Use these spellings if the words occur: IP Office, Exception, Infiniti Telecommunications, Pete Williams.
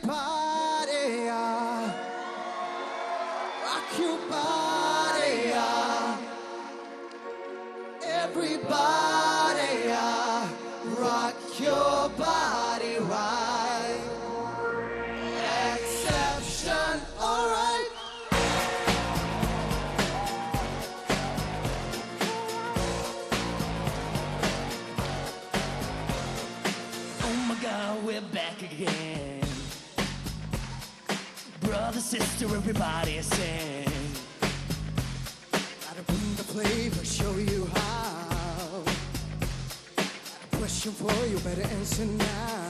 Everybody, rock your body right. Exception, all right. Oh my God, we're back again. Brother, sister, everybody sing. Gotta bring the flavor, show you how. Question for you, better answer now.